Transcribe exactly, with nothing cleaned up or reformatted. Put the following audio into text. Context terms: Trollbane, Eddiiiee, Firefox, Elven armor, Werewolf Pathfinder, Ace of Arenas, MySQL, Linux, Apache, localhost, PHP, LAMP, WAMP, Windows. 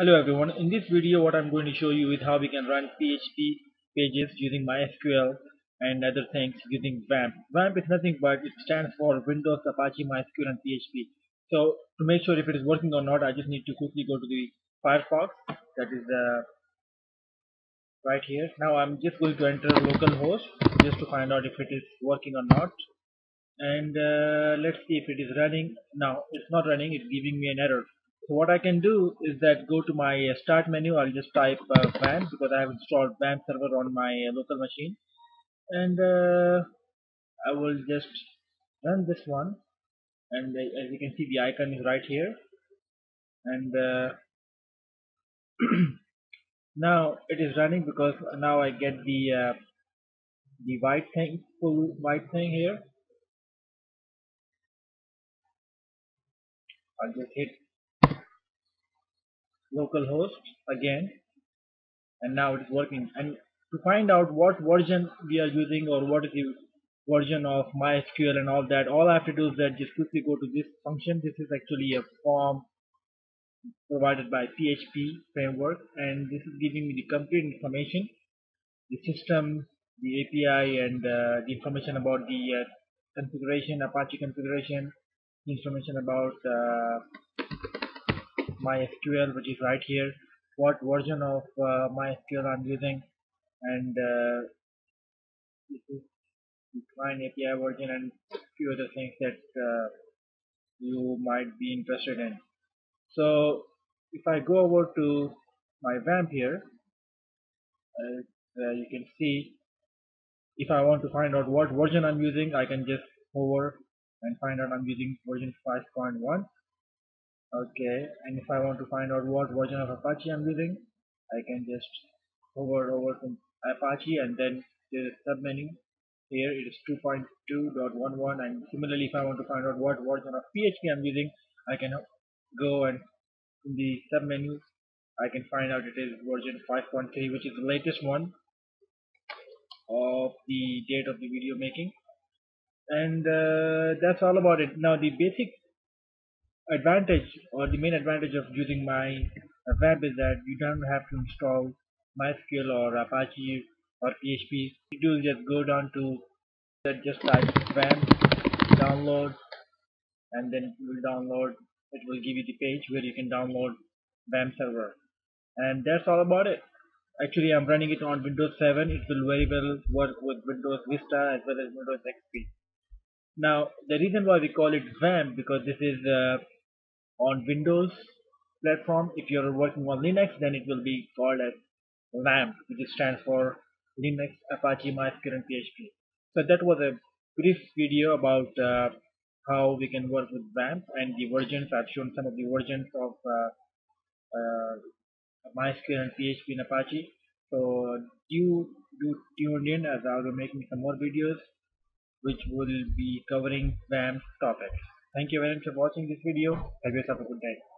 Hello everyone, in this video what I'm going to show you is how we can run P H P pages using MySQL and other things using WAMP. WAMP is nothing but it stands for Windows, Apache, MySQL and P H P. So to make sure if it is working or not, I just need to quickly go to the Firefox, that is uh, right here. Now I'm just going to enter localhost just to find out if it is working or not. And uh, let's see if it is running. Now it's not running, it's giving me an error. So what I can do is that go to my start menu. I'll just type uh, WAMP because I have installed WAMP server on my uh, local machine, and uh, I will just run this one. And uh, as you can see, the icon is right here. And uh, now it is running because now I get the uh, the white thing, full white thing here. I'll just hit localhost again, and now it is working. And to find out what version we are using or what is the version of MySQL and all that, all I have to do is that just quickly go to this function. This is actually a form provided by P H P framework, and this is giving me the complete information, the system, the A P I, and uh, the information about the uh, configuration, Apache configuration, information about uh, MySQL, which is right here, what version of uh, MySQL I'm using, and uh, this is the client A P I version, and few other things that uh, you might be interested in. So if I go over to my WAMP here, as uh, you can see, if I want to find out what version I'm using, I can just hover and find out I'm using version five point one. Okay, and if I want to find out what version of Apache I'm using, I can just hover over to Apache, and then there is a submenu here, it is two point two point eleven. And similarly, if I want to find out what version of P H P I'm using, I can go and in the submenu I can find out it is version five point three, which is the latest one of the date of the video making. And uh, that's all about it. Now the basic advantage or the main advantage of using my uh, WAMP is that you don't have to install MySQL or Apache or P H P. You do just go down to uh, just type WAMP download, and then you will download. It will give you the page where you can download WAMP server, and that's all about it. Actually, I'm running it on Windows seven. It will very well work with Windows Vista as well as Windows X P. Now the reason why we call it WAMP, because this is uh, on Windows platform. If you're working on Linux, then it will be called as LAMP, which stands for Linux, Apache, MySQL and P H P. So that was a brief video about uh, how we can work with WAMP and the versions. I've shown some of the versions of uh, uh, MySQL and P H P and Apache. So do do tune in, as I'll be making some more videos which will be covering WAMP topics. Thank you very much for watching this video. Have yourself a good day.